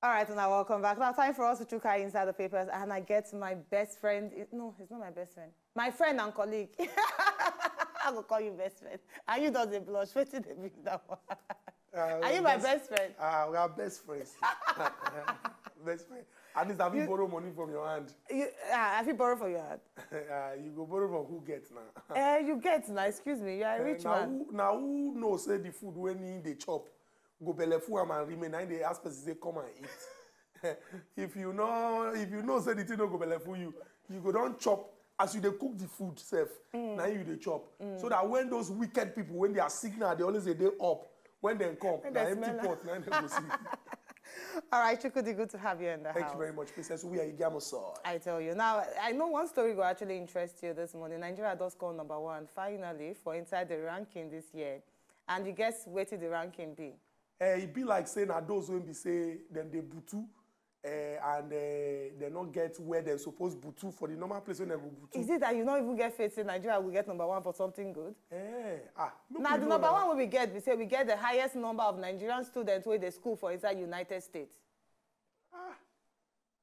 All right, and now welcome back. Now, time for us to check out inside the papers, and I get my best friend. No, he's not my best friend. My friend and colleague. I will call you best friend. And you don't blush. Wait till they bring that one. Are you my best friend? We are best friends. Best friend. At least have you borrowed money from your hand? Have you borrowed from your hand? You go borrow from who gets now? You get now. Excuse me. You are a rich man. Now who knows the food when they chop? Go belefu and remain. And they ask person say come and eat. if you know say the thing no go belefu you, you go don't chop. As you they cook the food self, now you they chop. So that when those wicked people, when they are sick now, they always say they up. When they come, they empty pot, now they go see. All right, Chukudi, good to have you in the house. Thank you very much, Princess. We are Igamosaw. I tell you. Now, I know one story will actually interest you this morning. Nigeria does score #1, finally, for inside the ranking this year. And you guess where did the ranking be? It be like saying that those when they say, then they butu. And they not get where they're supposed butu for the normal place when they go butu. Is it that you not even get faith in Nigeria will get #1 for something good? Now the #1 we get, we say we get the highest number of Nigerian students with the school for inside United States.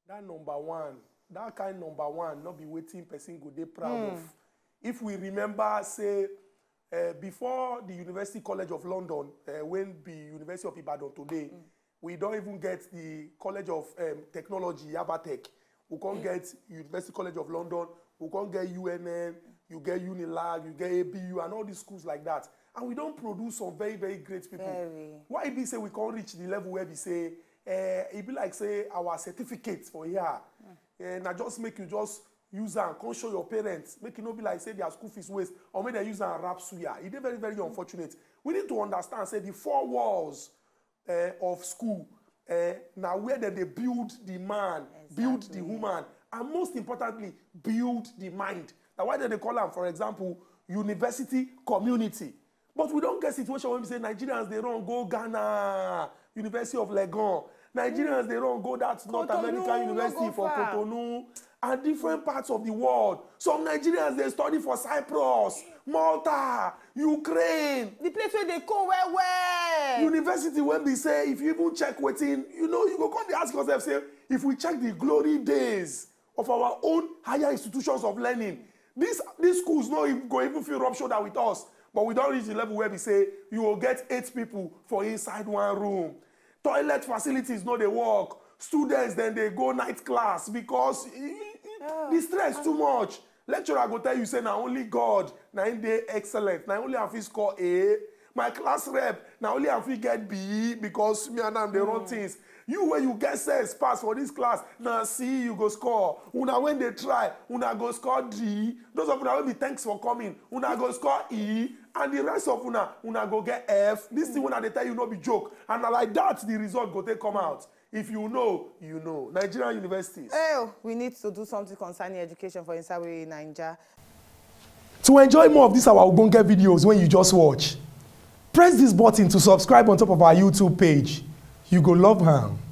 That #1, that kind #1, not be waiting person go they proud of. If we remember, say before the University College of London, when the University of Ibadan today. We don't even get the College of Technology, Yavatech. We can't get University College of London. We can't get UNN. You get Unilag. You get ABU and all these schools like that. And we don't produce some very, very great people. Why do we say we can't reach the level where we say, it be like, say, our certificates for here. And I just make you just use and come show your parents. Make it not be like, say, their school fees waste. Or make they use and rap suya. It's very, very unfortunate. We need to understand, say, the four walls of school, now where they build the man, build the woman, and most importantly, build the mind. Now, why do they call them, for example, university community? But we don't get situation when we say Nigerians, they don't go Ghana, University of Legon. Nigerians, they don't go that Cotonou, North American University for Cotonou, and different parts of the world. Some Nigerians, they study for Cyprus, Malta, Ukraine. The place where they go, where? University, when they say, if you even check waiting, you know, you go come, they ask yourself, say, if we check the glory days of our own higher institutions of learning, these schools no go even feel rub shoulder with us, but we don't reach the level where we say, you will get 8 people for inside one room. Toilet facilities, no, they work. Students, then they go night class because the stress too much. Lecturer go tell you, say, now only God, now in day excellent, now only have to score A. My class rep, now only have to get B because me and them, they run things. You, when you get sales pass for this class, now C, you go score. Una, when they try, una go score D. Those of una will be thanks for coming. Una go score E. And the rest of una go get F. This thing, una, they tell you, no be joke. And like that, the result go take come out. If you know, you know. Nigerian universities. Oh, we need to do something concerning education for inside Naija. To enjoy more of these our Ugonge videos when you just watch, press this button to subscribe on top of our YouTube page. You go love her.